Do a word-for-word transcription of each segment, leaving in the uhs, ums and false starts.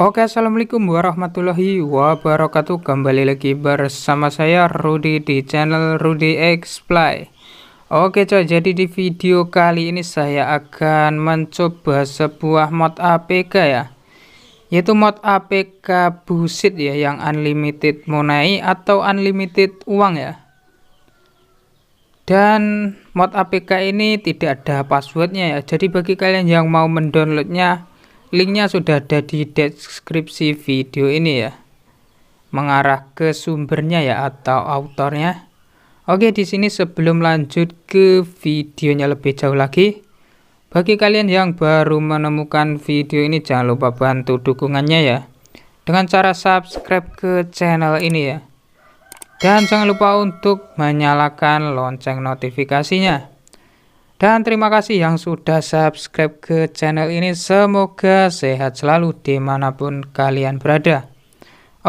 Oke, assalamualaikum warahmatullahi wabarakatuh. Kembali lagi bersama saya Rudy di channel Rudy Xplay. Oke coy, jadi di video kali ini saya akan mencoba sebuah mod A P K ya, yaitu mod A P K BUSSID ya, yang unlimited money atau unlimited uang ya. Dan mod A P K ini tidak ada passwordnya ya. Jadi bagi kalian yang mau mendownloadnya, linknya sudah ada di deskripsi video ini ya, mengarah ke sumbernya ya atau autornya. Oke, di sini sebelum lanjut ke videonya lebih jauh lagi, bagi kalian yang baru menemukan video ini jangan lupa bantu dukungannya ya dengan cara subscribe ke channel ini ya, dan jangan lupa untuk menyalakan lonceng notifikasinya. Dan terima kasih yang sudah subscribe ke channel ini. Semoga sehat selalu dimanapun kalian berada.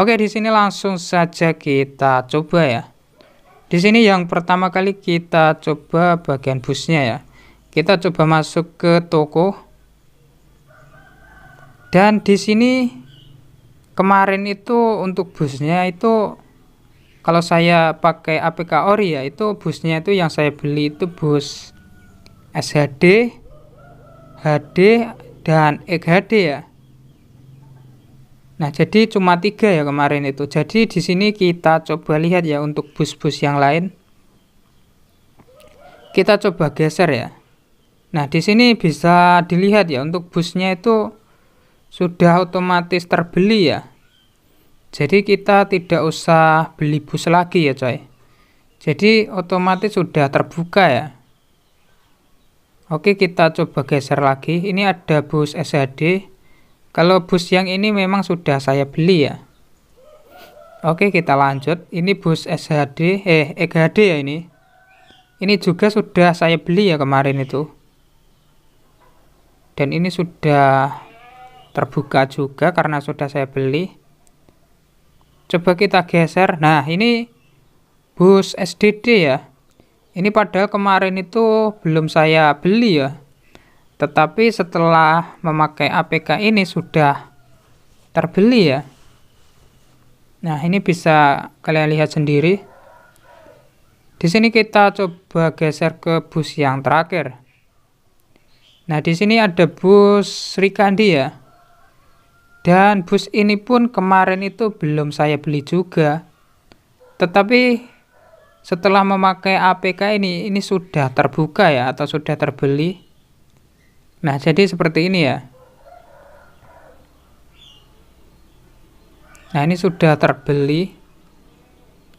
Oke, di sini langsung saja kita coba ya. Di sini yang pertama kali kita coba bagian busnya ya. Kita coba masuk ke toko. Dan di sini kemarin itu untuk busnya itu, kalau saya pakai A P K ori ya, itu busnya itu yang saya beli itu bus S H D, H D, dan X H D ya. Nah, jadi cuma tiga ya kemarin itu. Jadi di sini kita coba lihat ya untuk bus-bus yang lain. Kita coba geser ya. Nah, di sini bisa dilihat ya untuk busnya itu sudah otomatis terbeli ya. Jadi kita tidak usah beli bus lagi ya, coy. Jadi otomatis sudah terbuka ya. Oke, kita coba geser lagi. Ini ada bus S H D. Kalau bus yang ini memang sudah saya beli ya. Oke, kita lanjut. Ini bus S H D, eh E G D ya ini. Ini juga sudah saya beli ya kemarin itu. Dan ini sudah terbuka juga karena sudah saya beli. Coba kita geser. Nah, ini bus S D D ya. Ini padahal kemarin itu belum saya beli ya, tetapi setelah memakai A P K ini sudah terbeli ya. Nah, ini bisa kalian lihat sendiri. Di sini kita coba geser ke bus yang terakhir. Nah, di sini ada bus Sri Kandi ya. Dan bus ini pun kemarin itu belum saya beli juga, tetapi setelah memakai A P K ini, ini sudah terbuka ya atau sudah terbeli. Nah, jadi seperti ini ya. Nah, ini sudah terbeli.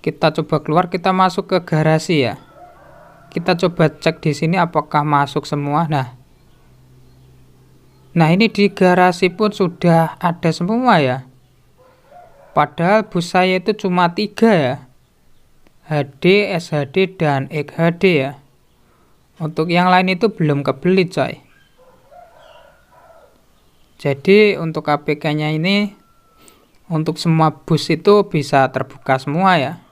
Kita coba keluar, kita masuk ke garasi ya. Kita coba cek di sini apakah masuk semua. Nah, nah ini di garasi pun sudah ada semua ya. Padahal bus saya itu cuma tiga ya. H D, S H D, dan X H D ya. Untuk yang lain itu belum kebeli coy. Jadi untuk A P K nya ini, untuk semua bus itu bisa terbuka semua ya.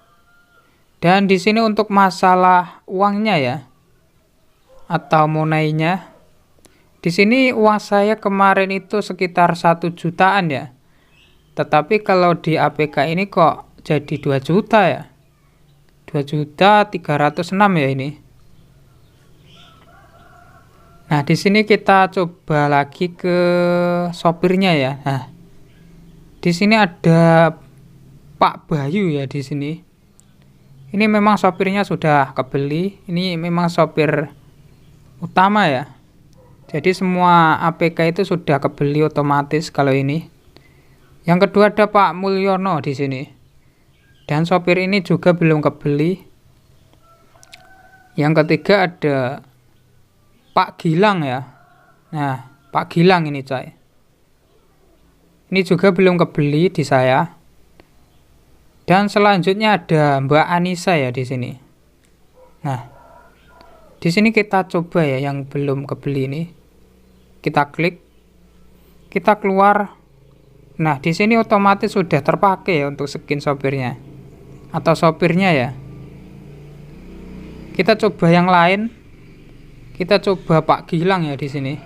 Dan di sini untuk masalah uangnya ya, atau monainya, di sini uang saya kemarin itu sekitar satu jutaan ya. Tetapi kalau di A P K ini kok jadi dua juta ya, dua juta tiga ratus enam ya ini. Nah, di sini kita coba lagi ke sopirnya ya. Nah, di sini ada Pak Bayu ya di sini. Ini memang sopirnya sudah kebeli. Ini memang sopir utama ya. Jadi semua A P K itu sudah kebeli otomatis kalau ini. Yang kedua ada Pak Mulyono di sini. Dan sopir ini juga belum kebeli. Yang ketiga ada Pak Gilang ya. Nah, Pak Gilang ini coy, ini juga belum kebeli di saya. Dan selanjutnya ada Mbak Anissa ya di sini. Nah, di sini kita coba ya yang belum kebeli ini. Kita klik, kita keluar. Nah, di sini otomatis sudah terpakai ya untuk skin sopirnya atau sopirnya ya. Kita coba yang lain. Kita coba Pak Gilang ya di sini.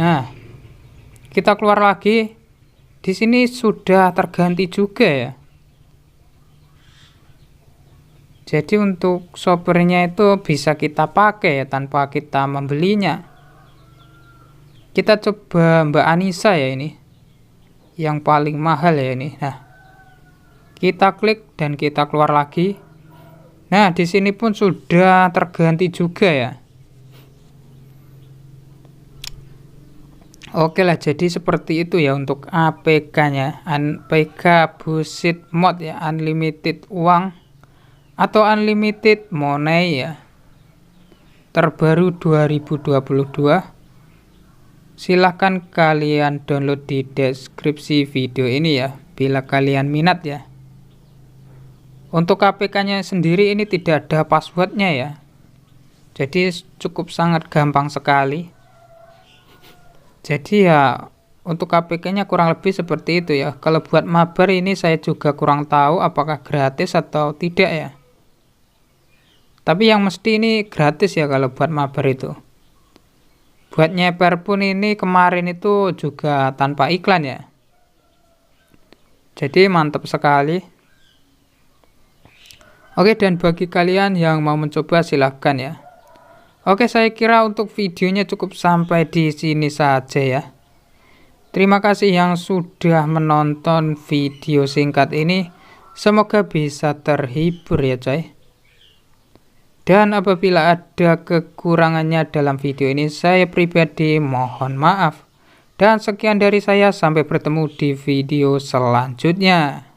Nah, kita keluar lagi. Di sini sudah terganti juga ya. Jadi untuk sopirnya itu bisa kita pakai ya, tanpa kita membelinya. Kita coba Mbak Anissa ya ini. Yang paling mahal ya ini. Nah, kita klik dan kita keluar lagi. Nah, di sini pun sudah terganti juga ya. Oke lah, jadi seperti itu ya untuk A P K-nya. A P K BUSSID Mod ya, unlimited uang atau unlimited money ya. Terbaru dua ribu dua puluh dua. Silahkan kalian download di deskripsi video ini ya, bila kalian minat ya. Untuk A P K-nya sendiri ini tidak ada passwordnya ya. Jadi cukup sangat gampang sekali. Jadi ya untuk A P K-nya kurang lebih seperti itu ya. Kalau buat mabar ini saya juga kurang tahu apakah gratis atau tidak ya. Tapi yang mesti ini gratis ya kalau buat mabar itu. Buat nyeper pun ini kemarin itu juga tanpa iklan ya. Jadi mantap sekali. Oke, dan bagi kalian yang mau mencoba silahkan ya. Oke, saya kira untuk videonya cukup sampai di sini saja ya. Terima kasih yang sudah menonton video singkat ini. Semoga bisa terhibur ya coy. Dan apabila ada kekurangannya dalam video ini, saya pribadi mohon maaf. Dan sekian dari saya, sampai bertemu di video selanjutnya.